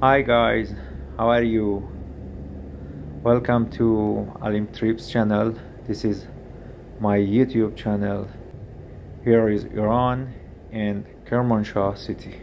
Hi guys, how are you? Welcome to Alim Trips channel. This is my YouTube channel. Here is Iran and Kermanshah city.